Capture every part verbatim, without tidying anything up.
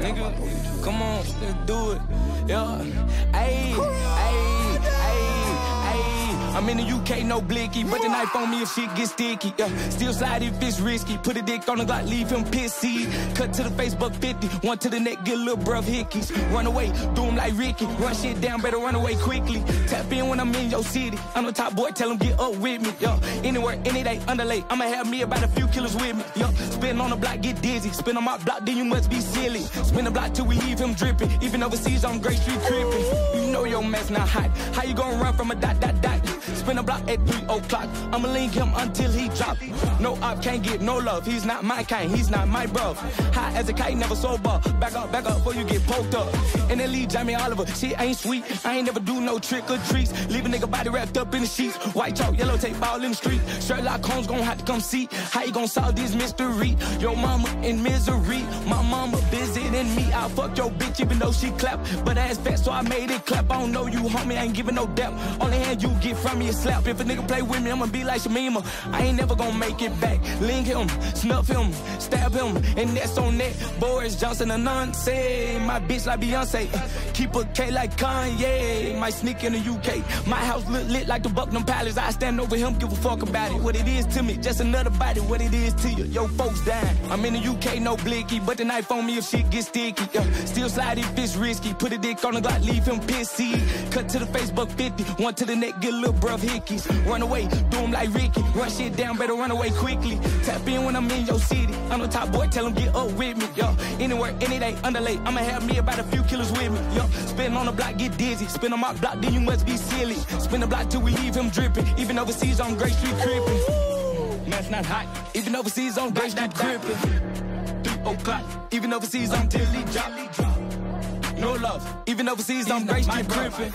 nigga. Come on, let's do it. Yeah, ayy, ayy, ayy, ayy. I'm in the U K, no blicky. Put the knife on me if shit gets sticky. Yeah, still slide if it's risky. Put a dick on the Glock, leave him pissy. Cut to the face, buck fifty. One to the neck, get a little bruv hickeys. Run away, do him like Ricky. Run shit down, better run away quickly. Tap in when I'm in your city. I'm the top boy, tell him get up with me. Yeah, anywhere, any day, underlay. I'ma have me about a few killers with me. Yeah, spin on the block, get dizzy. Spin on my block, then you must be silly. Spin the block till we leave him dripping. Even overseas, I'm Great Street tripping. You know your man's not hot. How you gonna run from a dot, dot, dot? Spin a block at three o'clock. I'ma link him until he drop. No op, can't get no love. He's not my kind, he's not my bruv. High as a kite, never sober. Back up, back up before you get poked up. And then leave Jamie Oliver. Shit ain't sweet. I ain't never do no trick or treats. Leave a nigga body wrapped up in the sheets. White chalk, yellow tape, all in the street. Sherlock Holmes gon' have to come see how you gon' solve this mystery. Your mama in misery. My mama visiting me. I fuck your bitch even though she clap. But ass fat, so I made it clap. I don't know you, homie. I ain't giving no depth. Only hand you get from me is slap. If a nigga play with me, I'ma be like Shamima. I ain't never gon' make it back. Link him, snuff him, stab him, and that's on that. Boris Johnson and nonsense. My bitch like Beyonce. Keep a K like Kanye. Might sneak in the U K. My house lit, lit like the Buckingham Palace. I stand over him, give a fuck about it. What it is to me, just another body. What it is to you, yo folks dying. I'm in the U K, no blicky. But the knife on me if shit gets sticky. Yeah. Still slide if it's risky. Put a dick on the Glock, leave him pissy. Cut to the face, buck fifty. One to the neck, get a little bruv hickeys. Run away, do him like Ricky. Run shit down, better run away quickly. Tap in when I'm in your city. I'm the top boy, tell him get up with me. Yeah. Anywhere, any day, underlay. I'ma have me about a few killers with me. Yeah. Spin on the block, get dizzy. Spin on my block, then you must be silly. Spin the block till we leave him dripping. Even overseas on Great Street crippin'. That's not hot. Even overseas on Great Street crippin'. three o'clock. Even overseas on Dilly Drop. No love. Even overseas on Great Street crippin'.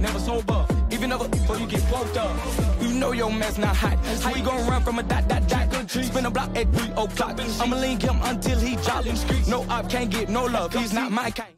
Never sober. Even over before you get poked up. You know your man's not hot. How you gonna run from a dot, dot, dot? Spin a block at three o'clock. I'ma link him until he drop. No op, can't get no love. He's not my kind.